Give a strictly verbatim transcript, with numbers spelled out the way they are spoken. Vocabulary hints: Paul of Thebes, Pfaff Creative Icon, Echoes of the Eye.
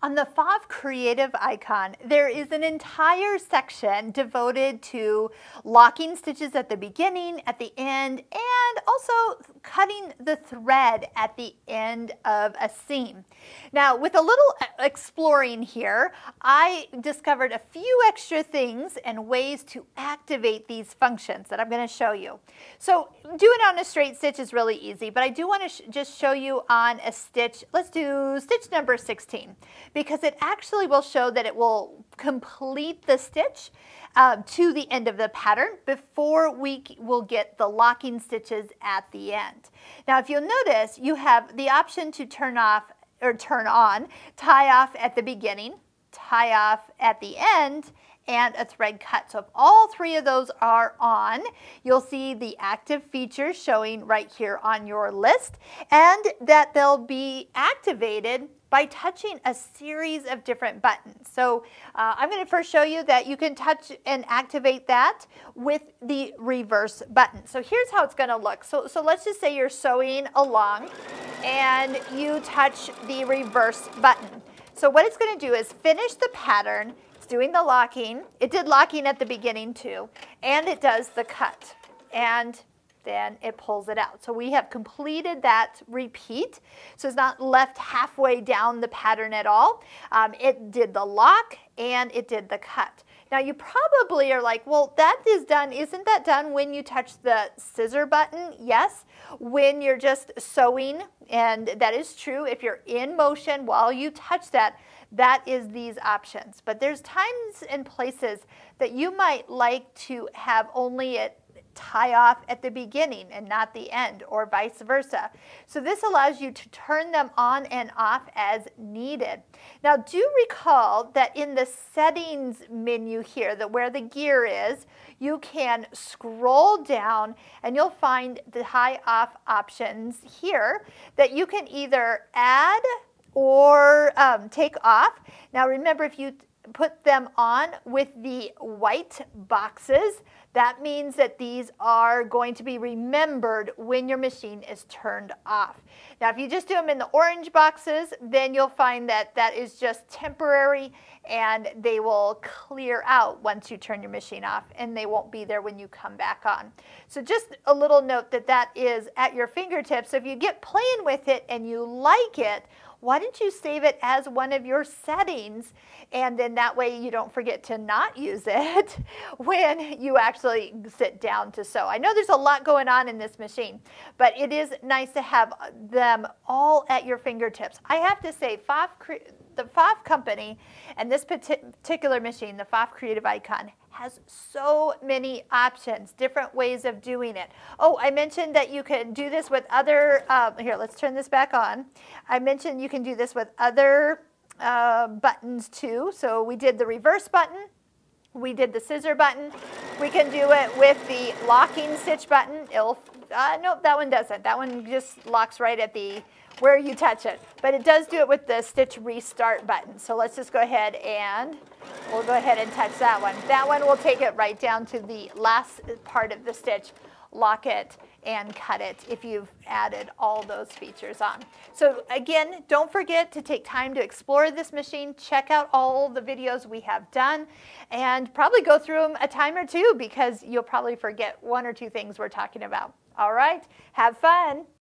On the Pfaff Creative Icon, there is an entire section devoted to locking stitches at the beginning, at the end, and also cutting the thread at the end of a seam. Now, with a little exploring here, I discovered a few extra things and ways to activate these functions that I'm going to show you. So doing it on a straight stitch is really easy, but I do want to sh just show you on a stitch. Let's do stitch number sixteen. Because it actually will show that it will complete the stitch uh, to the end of the pattern before we will get the locking stitches at the end. Now, if you'll notice, you have the option to turn off or turn on tie off at the beginning, tie off at the end, and a thread cut. So if all three of those are on, you'll see the active features showing right here on your list, and that they'll be activated by touching a series of different buttons. So uh, I'm going to first show you that you can touch and activate that with the reverse button. So here's how it's going to look. So, so let's just say you're sewing along and you touch the reverse button. So what it's going to do is finish the pattern. It's doing the locking. It did locking at the beginning too, and it does the cut. And then it pulls it out. So we have completed that repeat. So it's not left halfway down the pattern at all. Um, it did the lock and it did the cut. Now you probably are like, well, that is done. Isn't that done when you touch the scissor button? Yes, when you're just sewing, and that is true. If you're in motion while you touch that, that is these options. But there's times and places that you might like to have only it tie off at the beginning and not the end, or vice versa. So this allows you to turn them on and off as needed. Now do recall that in the settings menu here, that where the gear is, you can scroll down and you'll find the tie off options here that you can either add or um, take off. Now remember, if you put them on with the white boxes, that means that these are going to be remembered when your machine is turned off. Now, if you just do them in the orange boxes, then you'll find that that is just temporary and they will clear out once you turn your machine off, and they won't be there when you come back on. So just a little note that that is at your fingertips. So if you get playing with it and you like it, why don't you save it as one of your settings, and then that way you don't forget to not use it when you actually sit down to sew. I know there's a lot going on in this machine, but it is nice to have them all at your fingertips. I have to say, Pfaff, the Pfaff company, and this particular machine, the Pfaff Creative Icon, has so many options, different ways of doing it. Oh, I mentioned that you can do this with other, uh, here, let's turn this back on. I mentioned you can do this with other uh, buttons too. So we did the reverse button, we did the scissor button, we can do it with the locking stitch button. It'll, uh, nope, that one doesn't. That one just locks right at the, where you touch it. But it does do it with the stitch restart button. So let's just go ahead and we'll go ahead and touch that one. That one will take it right down to the last part of the stitch, lock it and cut it if you've added all those features on. So again, don't forget to take time to explore this machine. Check out all the videos we have done and probably go through them a time or two, because you'll probably forget one or two things we're talking about. All right, have fun.